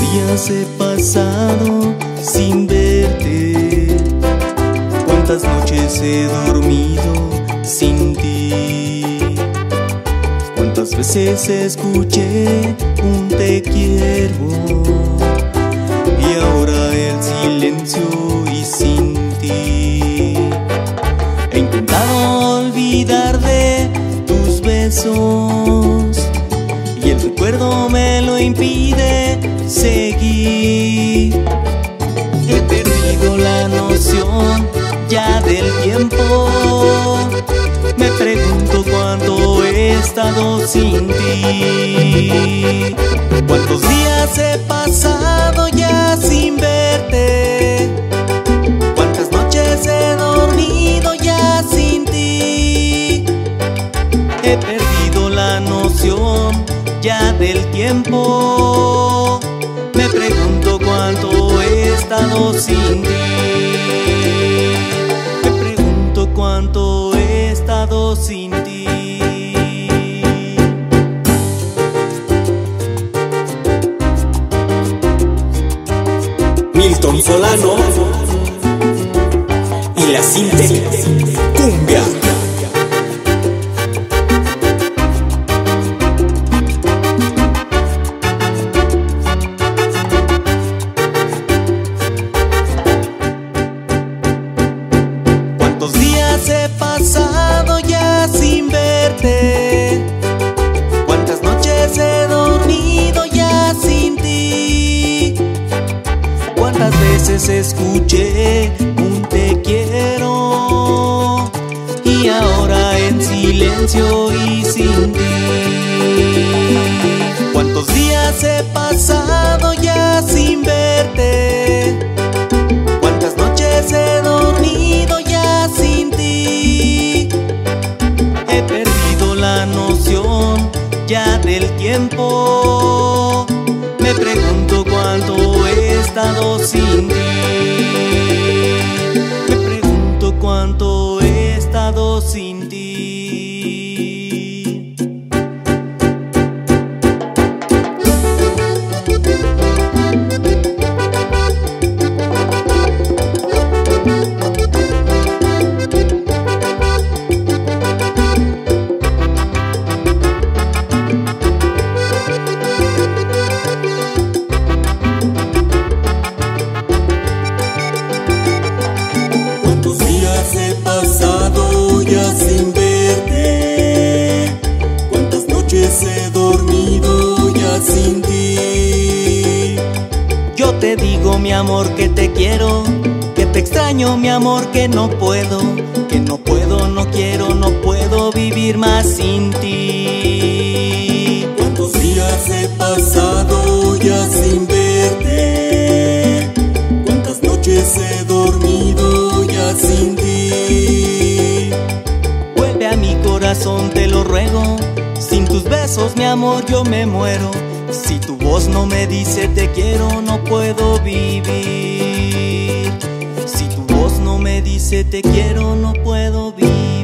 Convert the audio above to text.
días he pasado sin verte, cuántas noches he dormido sin ti, cuántas veces escuché un te quiero y ahora el silencio y sin ti. He intentado olvidar de tus besos y el recuerdo me lo impide seguir. He perdido la noción ya del tiempo, me pregunto cuánto he estado sin ti, cuántos días he pasado ya sin verte, cuántas noches he dormido ya sin ti. He perdido la noción ya del tiempo, me pregunto cuánto he estado sin ti, me pregunto cuánto he estado sin ti. Milton Solano y la Sintek cumbia. He pasado ya sin verte, cuántas noches he dormido ya sin ti, cuántas veces escuché un te quiero y ahora en silencio y sin ti, cuántos días he pasado ya sin verte, cuántas noches he dormido ya sin ti. Ya del tiempo, me pregunto cuánto he estado sin ti, me pregunto cuánto he estado sin ti. Te digo mi amor que te quiero, que te extraño mi amor, que no puedo, no quiero, no puedo vivir más sin ti. ¿Cuántos días he pasado ya sin verte? ¿Cuántas noches he dormido ya sin ti? Vuelve a mi corazón, te lo ruego, sin tus besos mi amor yo me muero. Si tu voz no me dice te quiero, no puedo vivir. Si tu voz no me dice te quiero, no puedo vivir.